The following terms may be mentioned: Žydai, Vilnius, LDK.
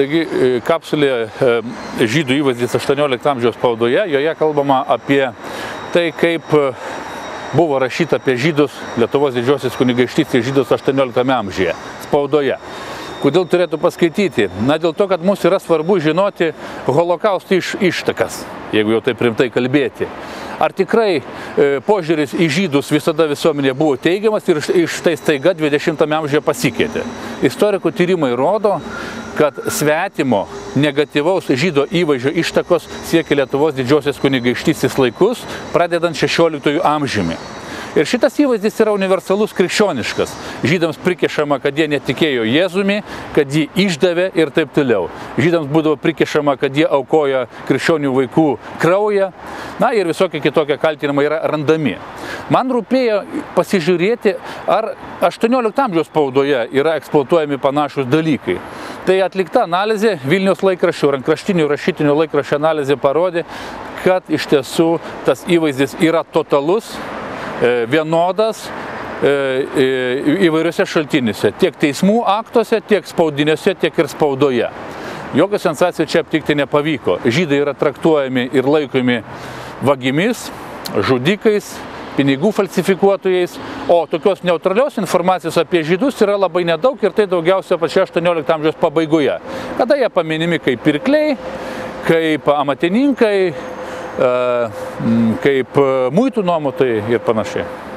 Taigi kapsulė žydų įvaizdis 18 amžiaus spaudoje, joje kalbama apie tai, kaip buvo rašyta apie žydus Lietuvos didžiosios kunigaikštystės žydus 18 amžiuje spaudoje. Kodėl turėtų paskaityti? Na, dėl to, kad mums yra svarbu žinoti holokausto ištakas, jeigu jau taip rimtai kalbėti. Ar tikrai požiūris į žydus visada visuomenė buvo teigiamas ir štai staiga 20-ame amžiuje pasikeitė? Istorikų tyrimai rodo, kad svetimo negatyvaus žydo įvaizdžio ištakos siekia Lietuvos didžiosios kunigaikštystės laikus, pradedant 16-ųjų amžiumi. Ir šitas įvaizdis yra universalus krikščioniškas. Žydams prikešama, kad jie netikėjo Jėzumi, kad jį išdavė ir taip toliau. Žydams būdavo prikešama, kad jie aukoja krikščionių vaikų kraują. Na ir visokie kitokie kaltinimai yra randami. Man rūpėjo pasižiūrėti, ar 18 amžiaus spaudoje yra eksploatuojami panašus dalykai. Tai atlikta analizė Vilniaus laikraščių, rankraštinių rašytinių laikraščių analizė parodė, kad iš tiesų tas įvaizdis yra totalus, vienodas įvairiuose šaltiniuose, tiek teismų aktuose, tiek spaudiniuose, tiek ir spaudoje. Jokios sensacijų čia aptikti nepavyko. Žydai yra traktuojami ir laikomi vagimis, žudikais, pinigų falsifikuotojais, o tokios neutralios informacijos apie žydus yra labai nedaug ir tai daugiausia pačioje 18 amžiaus pabaigoje, kada jie paminimi kaip pirkliai, kaip amatininkai, kaip muitų nuomotojai ir panašiai.